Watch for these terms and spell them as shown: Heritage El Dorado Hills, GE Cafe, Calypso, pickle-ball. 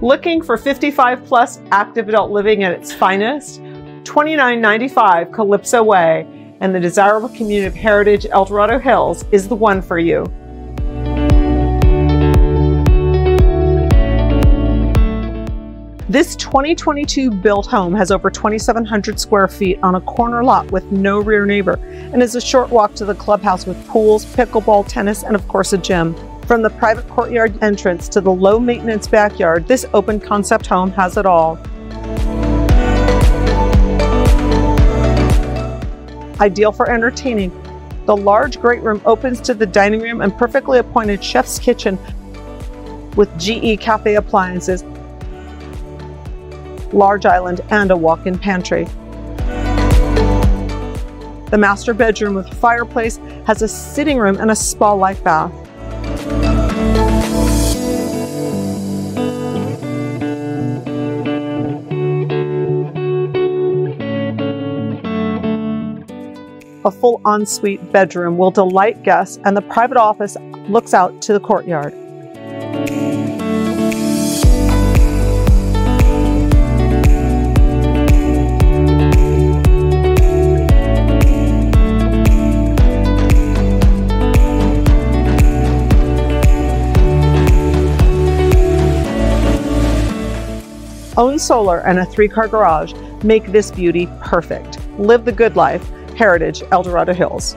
Looking for 55 plus active adult living at its finest? 2995 Calypso Way and the desirable community of Heritage El Dorado Hills is the one for you. This 2022 built home has over 2,700 square feet on a corner lot with no rear neighbor and is a short walk to the clubhouse with pools, pickleball, tennis, and of course a gym. From the private courtyard entrance to the low maintenance backyard, this open concept home has it all. Ideal for entertaining, the large great room opens to the dining room and perfectly appointed chef's kitchen with GE Cafe appliances, large island, and a walk-in pantry. The master bedroom with fireplace has a sitting room and a spa-like bath. A full ensuite bedroom will delight guests, and the private office looks out to the courtyard. Own solar and a 3-car garage make this beauty perfect. Live the good life, Heritage El Dorado Hills.